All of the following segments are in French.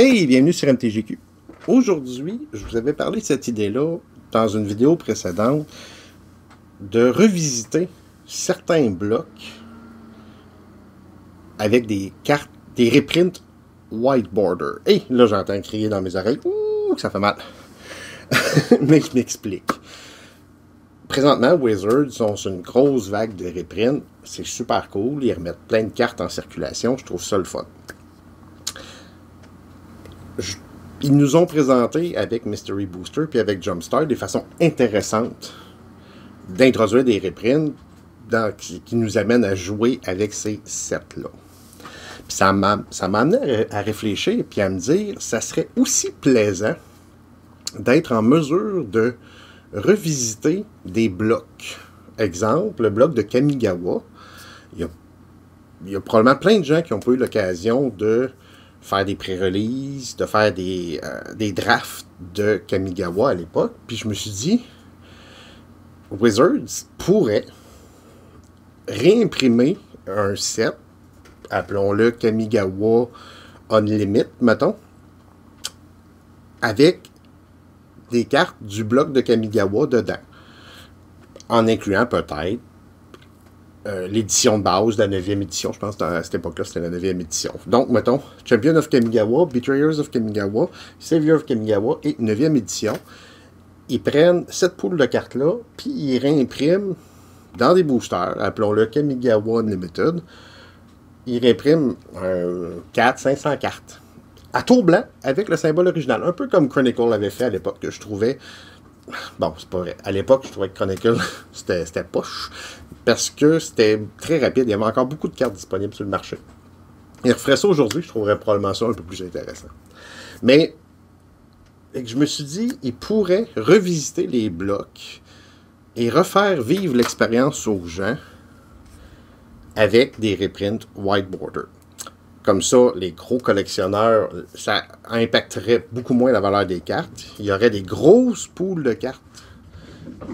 Hey, bienvenue sur MTGQ. Aujourd'hui, je vous avais parlé de cette idée-là dans une vidéo précédente de revisiter certains blocs avec des cartes, des reprints white border. Et là, j'entends crier dans mes oreilles, ouh, que ça fait mal. Mais je m'explique. Présentement, Wizards ont une grosse vague de reprints. C'est super cool. Ils remettent plein de cartes en circulation. Je trouve ça le fun. Ils nous ont présenté avec Mystery Booster puis avec Jumpstart des façons intéressantes d'introduire des reprints qui nous amènent à jouer avec ces sets-là. Ça m'a amené à réfléchir puis à me dire ça serait aussi plaisant d'être en mesure de revisiter des blocs. Exemple, le bloc de Kamigawa. Il y a probablement plein de gens qui n'ont pas eu l'occasion de faire des pré-releases, de faire des drafts de Kamigawa à l'époque. Puis je me suis dit, Wizards pourrait réimprimer un set, appelons-le Kamigawa Unlimited, mettons, avec des cartes du bloc de Kamigawa dedans, en incluant peut-être l'édition de base de la 9e édition, je pense à cette époque-là, c'était la 9e édition. Donc, mettons, Champion of Kamigawa, Betrayers of Kamigawa, Savior of Kamigawa et 9e édition. Ils prennent cette poule de cartes-là, puis ils réimpriment dans des boosters, appelons-le Kamigawa Unlimited. Ils réimpriment 400-500 cartes à tour blanc avec le symbole original. Un peu comme Chronicles l'avait fait à l'époque, que je trouvais... Bon, c'est pas vrai. À l'époque, je trouvais que Chronicles, c'était poche, parce que c'était très rapide. Il y avait encore beaucoup de cartes disponibles sur le marché. Ils referaient ça aujourd'hui, je trouverais probablement ça un peu plus intéressant. Mais je me suis dit, ils pourraient revisiter les blocs et refaire vivre l'expérience aux gens avec des reprints white border. Comme ça, les gros collectionneurs, ça impacterait beaucoup moins la valeur des cartes. Il y aurait des grosses poules de cartes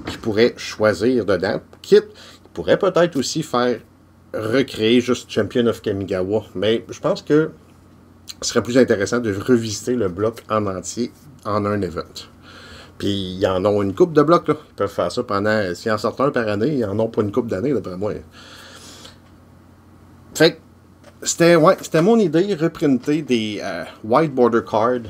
qu'ils pourraient choisir dedans. Quitte, ils pourraient peut-être aussi faire recréer juste Champion of Kamigawa. Mais je pense que ce serait plus intéressant de revisiter le bloc en entier en un event. Puis, ils en ont une coupe de blocs, là. Ils peuvent faire ça pendant... S'ils en sortent un par année, ils en ont pas une coupe d'années, d'après moi. Fait que c'était ouais, mon idée, reprinter des white border cards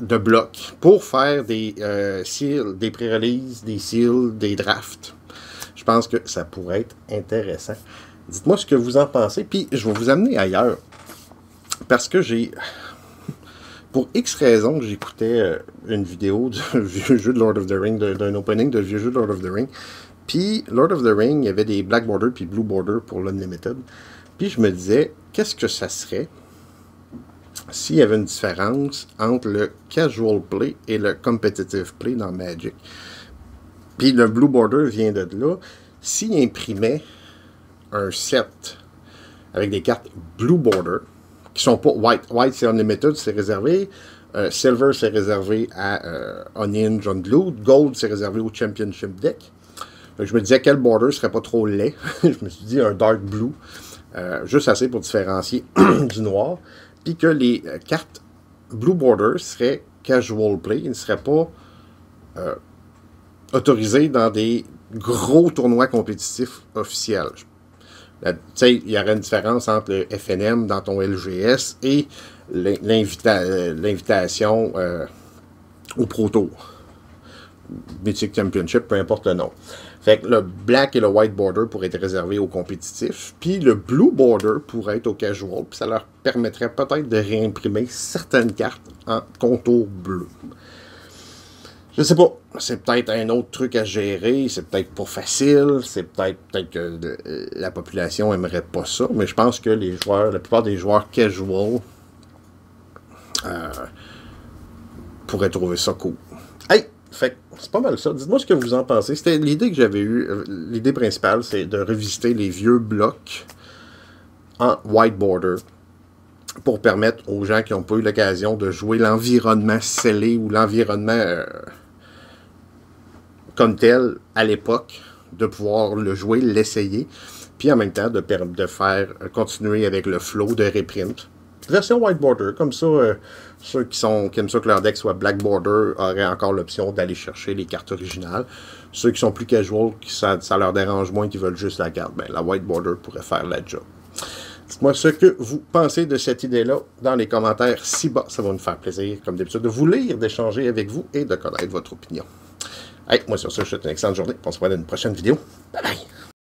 de blocs pour faire des seals, des pré-releases, des seals, des drafts. Je pense que ça pourrait être intéressant. Dites-moi ce que vous en pensez, puis je vais vous amener ailleurs. Parce que j'ai... Pour X raisons, j'écoutais une vidéo du vieux jeu de Lord of the Rings, d'un opening de vieux jeu de Lord of the Rings. Puis Lord of the Rings, il y avait des black border puis blue border pour l'Unlimited. Puis je me disais, qu'est-ce que ça serait s'il y avait une différence entre le casual play et le competitive play dans Magic? Puis le blue border vient de là. S'il imprimait un set avec des cartes blue border, qui sont pas white. White, c'est Unlimited, c'est réservé. Silver, c'est réservé à Unhinged, Unglued. Gold, c'est réservé au Championship Deck. Je me disais quel border serait pas trop laid. Je me suis dit un dark blue, juste assez pour différencier du noir. Puis que les cartes blue border seraient casual play. Ils ne seraient pas autorisés dans des gros tournois compétitifs officiels. Tu sais, il y aurait une différence entre le FNM dans ton LGS et l'invitation au Pro Tour Mythic Championship, peu importe le nom. Fait que le black et le white border pourraient être réservés aux compétitifs, puis le blue border pourrait être au casual, puis ça leur permettrait peut-être de réimprimer certaines cartes en contour bleu. Je sais pas, c'est peut-être un autre truc à gérer, c'est peut-être pas facile, c'est peut-être que la population aimerait pas ça, mais je pense que les joueurs, la plupart des joueurs casual pourraient trouver ça cool. Hey! Fait que c'est pas mal ça. Dites-moi ce que vous en pensez. C'était l'idée que j'avais eue. L'idée principale, c'est de revisiter les vieux blocs en white border pour permettre aux gens qui n'ont pas eu l'occasion de jouer l'environnement scellé ou l'environnement comme tel à l'époque, de pouvoir le jouer, l'essayer, puis en même temps de faire continuer avec le flow de reprint version white border, comme ça, ceux qui aiment ça que leur deck soit black border auraient encore l'option d'aller chercher les cartes originales. Ceux qui sont plus casual, qui ça leur dérange moins, qui veulent juste la carte, ben, la white border pourrait faire la job. Dites-moi ce que vous pensez de cette idée-là dans les commentaires ci-bas. Ça va nous faire plaisir, comme d'habitude, de vous lire, d'échanger avec vous et de connaître votre opinion. Hey, moi, sur ce, je vous souhaite une excellente journée. On se voit dans une prochaine vidéo. Bye bye!